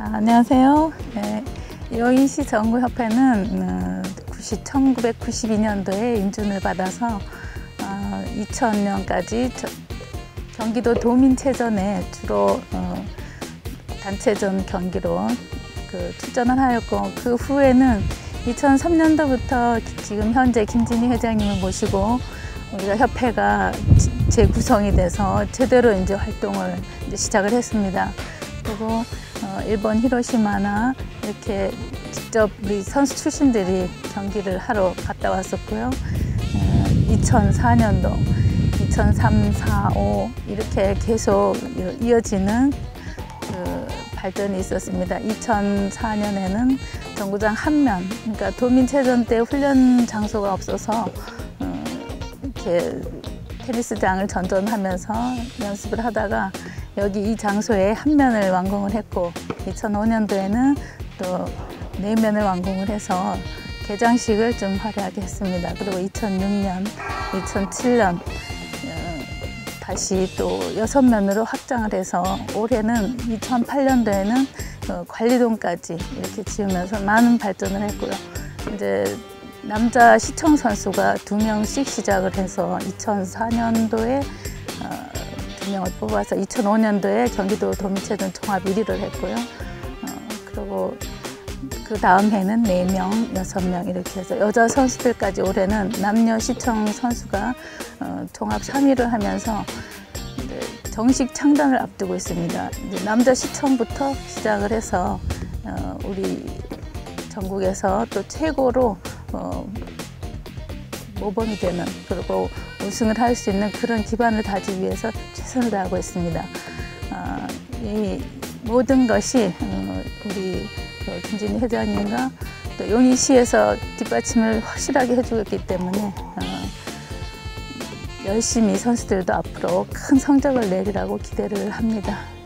안녕하세요. 네, 여인시 정구협회는 1992년도에 인준을 받아서 2000년까지 경기도 도민체전에 주로 단체전 경기로 출전을 하였고, 그 후에는 2003년도부터 지금 현재 김진희 회장님을 모시고 우리가 협회가 재구성이 돼서 제대로 이제 활동을 이제 시작을 했습니다. 그리고 일본 히로시마나 이렇게 직접 우리 선수 출신들이 경기를 하러 갔다 왔었고요. 2004년도, 2003, 4, 5 이렇게 계속 이어지는 발전이 있었습니다. 2004년에는 정구장 한면, 그러니까 도민체전 때 훈련 장소가 없어서 이렇게 테니스장을 전전하면서 연습을 하다가 여기 이 장소에 한 면을 완공을 했고, 2005년도에는 또 네 면을 완공을 해서 개장식을 좀 화려하게 했습니다. 그리고 2006년, 2007년 다시 또 6면으로 확장을 해서 올해는 2008년도에는 관리동까지 이렇게 지으면서 많은 발전을 했고요. 이제 남자 시청 선수가 2명씩 시작을 해서 2004년도에 2명을 뽑아서 2005년도에 경기도 도민체전 종합 1위를 했고요. 그리고 그 다음 해는 4명, 6명 이렇게 해서 여자 선수들까지 올해는 남녀 시청 선수가 종합 3위를 하면서 정식 창단을 앞두고 있습니다. 이제 남자 시청부터 시작을 해서 우리 전국에서 또 최고로 모범이 되는, 그리고 우승을 할 수 있는 그런 기반을 다지기 위해서 최선을 다하고 있습니다. 이 모든 것이 우리 김진희 회장님과 또 용인시에서 뒷받침을 확실하게 해주었기 때문에 열심히 선수들도 앞으로 큰 성적을 내리라고 기대를 합니다.